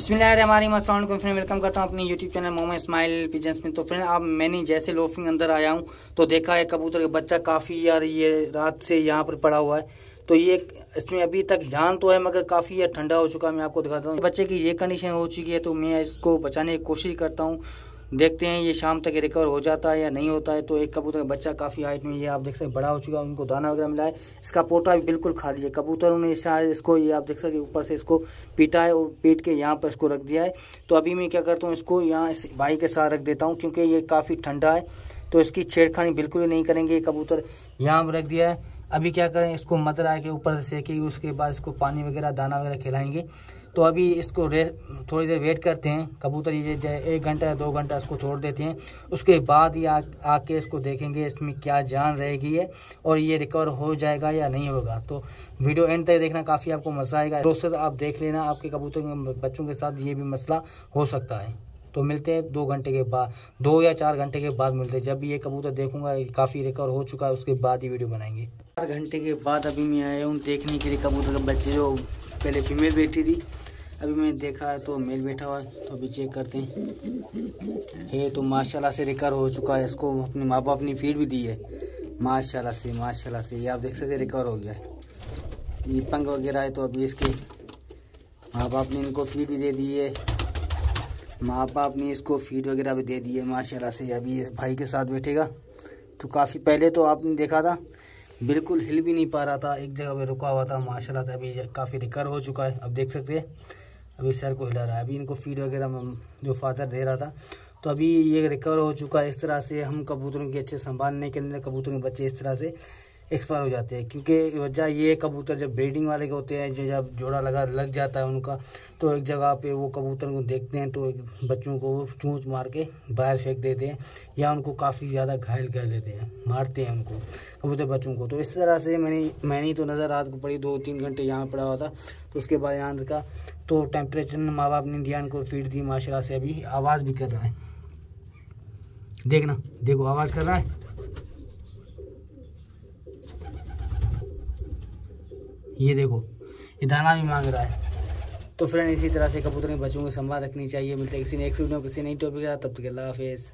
बिस्मिल्लाहिर्रहमानिर्रहीम अस्सलाम वालेकुम फ्रेंड, वेलकम करता हूँ अपने YouTube channel Mohammad Ismail pigeons में। तो फ्रेंड अब मैंने जैसे लोफिंग अंदर आया हूँ तो देखा है कबूतर का बच्चा काफ़ी यार ये रात से यहाँ पर पड़ा हुआ है। तो ये इसमें अभी तक जान तो है मगर काफ़ी यार ठंडा हो चुका है। मैं आपको दिखाता हूँ बच्चे की ये कंडीशन हो चुकी है, तो मैं इसको बचाने की कोशिश करता हूँ। देखते हैं ये शाम तक रिकवर हो जाता है या नहीं होता है। तो एक कबूतर का बच्चा काफ़ी हाइट में, ये आप देख सकते हैं, बड़ा हो चुका है। उनको दाना वगैरह मिला है, इसका पोटा भी बिल्कुल खाली है। कबूतरों ने शायद इसको, ये आप देख सकते हैं, ऊपर से इसको पीटा है और पीट के यहाँ पर इसको रख दिया है। तो अभी मैं क्या करता हूँ, इसको यहाँ इस भाई के साथ रख देता हूँ क्योंकि ये काफ़ी ठंडा है, तो इसकी छेड़खानी बिल्कुल ही नहीं करेंगे। ये कबूतर यहाँ पर रख दिया है। अभी क्या करें, इसको मदरा के ऊपर से सेकेंगे, उसके बाद इसको पानी वगैरह दाना वगैरह खिलाएंगे। तो अभी इसको थोड़ी देर वेट करते हैं। कबूतर ये 1 घंटा या 2 घंटा इसको छोड़ देते हैं, उसके बाद ये आके इसको देखेंगे इसमें क्या जान रहेगी है और ये रिकवर हो जाएगा या नहीं होगा। तो वीडियो एंड तक देखना, काफ़ी आपको मज़ा आएगा। दोस्तों आप देख लेना, आपके कबूतर के बच्चों के साथ ये भी मसला हो सकता है। तो मिलते हैं 2 घंटे के बाद, 2 या 4 घंटे के बाद मिलते हैं। जब भी ये कबूतर देखूंगा काफ़ी रिकवर हो चुका है, उसके बाद ही वीडियो बनाएंगे। 4 घंटे के बाद अभी मैं आया हूँ देखने के लिए कबूतर के बच्चे, जो पहले फीमेल बैठी थी, अभी मैंने देखा है तो मेल बैठा हुआ है। तो अभी चेक करते हैं। ये तो माशाल्लाह से रिकवर हो चुका है, इसको अपने माँ बाप ने फीड भी दी है। माशाल्लाह से ये आप देख सकते रिकवर हो गया है। ये पंख वगैरह है, तो अभी इसके माँ बाप ने इनको फीड भी दे दी है। माशाल्लाह से अभी भाई के साथ बैठेगा। तो काफ़ी पहले तो आपने देखा था बिल्कुल हिल भी नहीं पा रहा था, एक जगह पे रुका हुआ था। माशाल्लाह से अभी काफ़ी रिकवर हो चुका है, अब देख सकते हैं। अभी सर को हिला रहा है, अभी इनको फीड वगैरह जो फादर दे रहा था। तो अभी ये रिकवर हो चुका है। इस तरह से हम कबूतरों की अच्छे संभालने के अंदर कबूतरों के बच्चे इस तरह से एक्सपायर हो जाते हैं, क्योंकि वजह ये कबूतर जब ब्रीडिंग वाले के होते हैं, जो जब जोड़ा लग जाता है उनका, तो एक जगह पे वो कबूतर को देखते हैं तो बच्चों को चूंच मार के बाहर फेंक देते हैं या उनको काफ़ी ज़्यादा घायल कर देते हैं, मारते हैं उनको कबूतर बच्चों को। तो इस तरह से मैंने तो नज़र रात को पड़ी, 2-3 घंटे यहाँ पड़ा हुआ था। तो उसके बाद यहाँ का तो टेम्परेचर माँ बाप ने दिया, उनको फीड दी। माशाल्लाह से अभी आवाज़ भी कर रहा है, देखना, देखो आवाज़ कर रहा है। ये देखो, ये दाना भी मांग रहा है। तो फ्रेंड इसी तरह से कबूतर के बच्चों की संभाल रखनी चाहिए। मिलते हैं किसी ने एक वीडियो किसी नई टॉपिक के साथ, तब तक अल्लाह हाफिज़।